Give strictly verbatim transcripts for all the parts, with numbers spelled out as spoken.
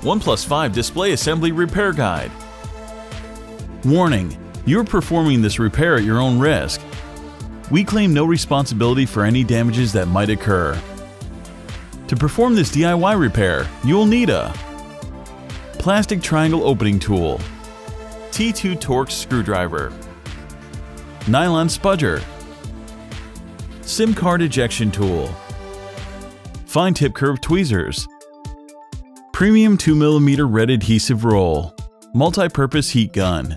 OnePlus five Display Assembly Repair Guide. Warning: you're performing this repair at your own risk. We claim no responsibility for any damages that might occur. To perform this D I Y repair, you'll need a plastic triangle opening tool, T two Torx screwdriver, nylon spudger, SIM card ejection tool, fine tip curve tweezers, premium two millimeter red adhesive roll, multi-purpose heat gun,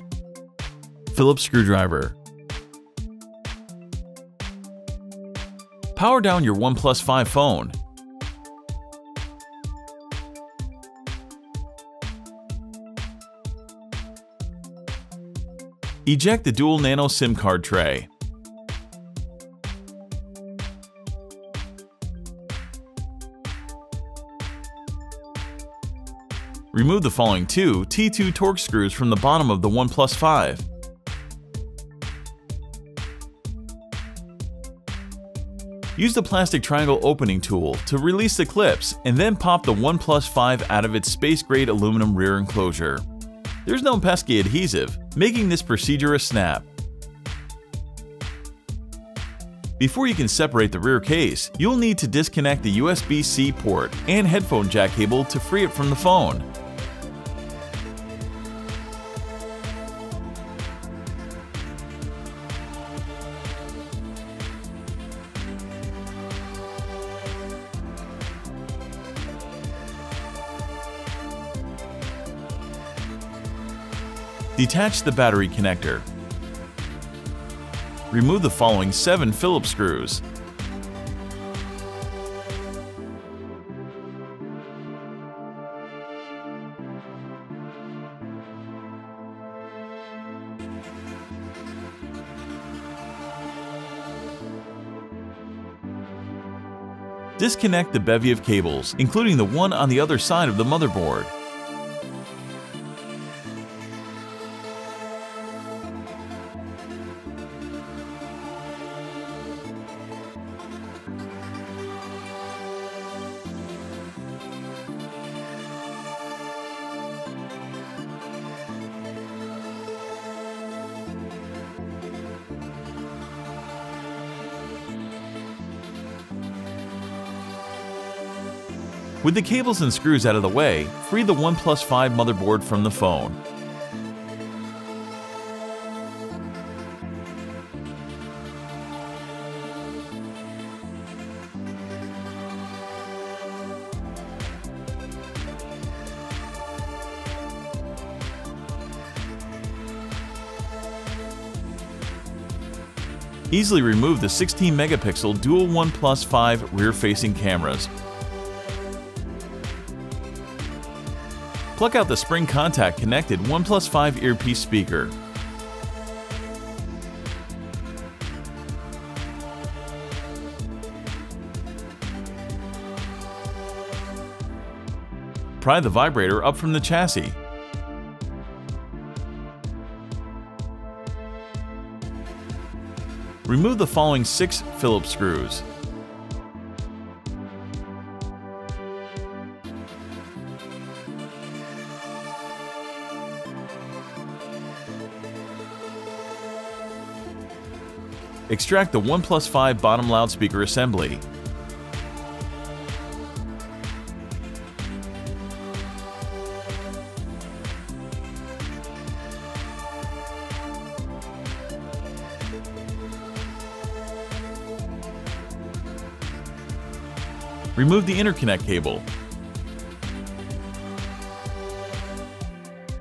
Phillips screwdriver. Power down your OnePlus five phone. Eject the dual nano SIM card tray. Remove the following two T two Torx screws from the bottom of the OnePlus five. Use the plastic triangle opening tool to release the clips and then pop the OnePlus five out of its space-grade aluminum rear enclosure. There's no pesky adhesive, making this procedure a snap. Before you can separate the rear case, you'll need to disconnect the U S B C port and headphone jack cable to free it from the phone. Detach the battery connector. Remove the following seven Phillips screws. Disconnect the bevy of cables, including the one on the other side of the motherboard. With the cables and screws out of the way, free the OnePlus five motherboard from the phone. Easily remove the sixteen megapixel dual OnePlus five rear-facing cameras. Pluck out the spring contact connected OnePlus five earpiece speaker. Pry the vibrator up from the chassis. Remove the following six Phillips screws. Extract the OnePlus five bottom loudspeaker assembly. Remove the interconnect cable.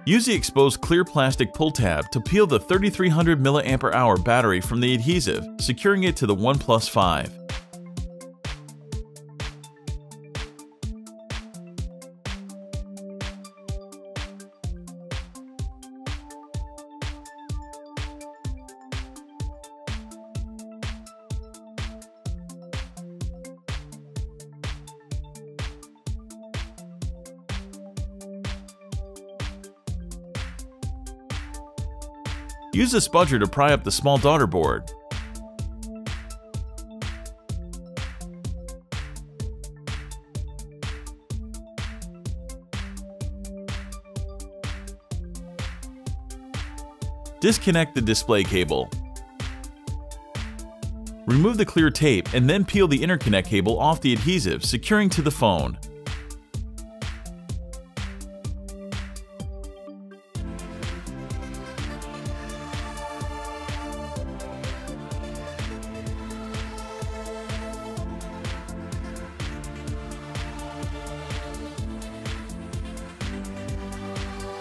Use the exposed clear plastic pull tab to peel the thirty-three hundred milliamp hour battery from the adhesive, securing it to the OnePlus five. Use a spudger to pry up the small daughter board. Disconnect the display cable. Remove the clear tape and then peel the interconnect cable off the adhesive, securing to the phone.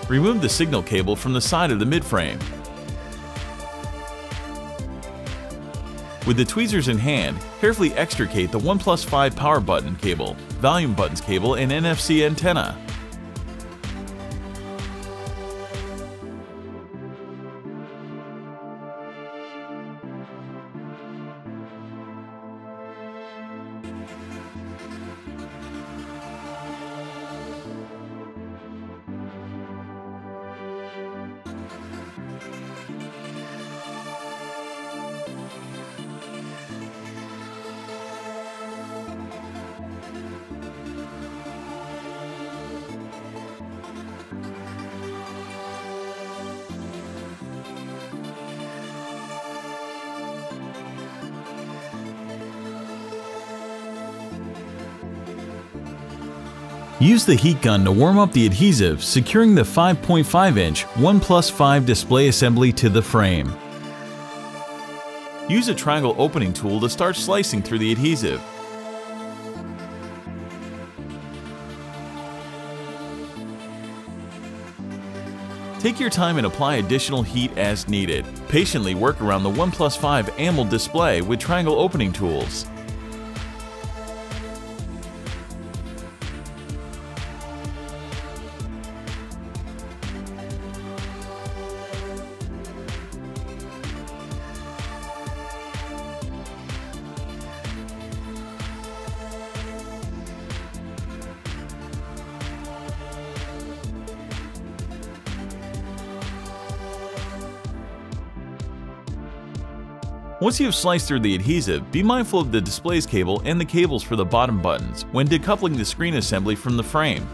Remove the signal cable from the side of the midframe. With the tweezers in hand, carefully extricate the OnePlus five power button cable, volume buttons cable, and N F C antenna. Use the heat gun to warm up the adhesive, securing the five point five inch OnePlus five display assembly to the frame. Use a triangle opening tool to start slicing through the adhesive. Take your time and apply additional heat as needed. Patiently work around the OnePlus five AMOLED display with triangle opening tools. Once you have sliced through the adhesive, be mindful of the display's cable and the cables for the bottom buttons when decoupling the screen assembly from the frame.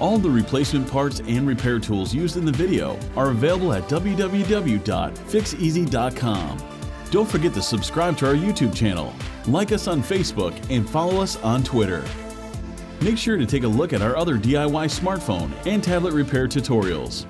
All the replacement parts and repair tools used in the video are available at w w w dot fixez dot com. Don't forget to subscribe to our YouTube channel, like us on Facebook, and follow us on Twitter. Make sure to take a look at our other D I Y smartphone and tablet repair tutorials.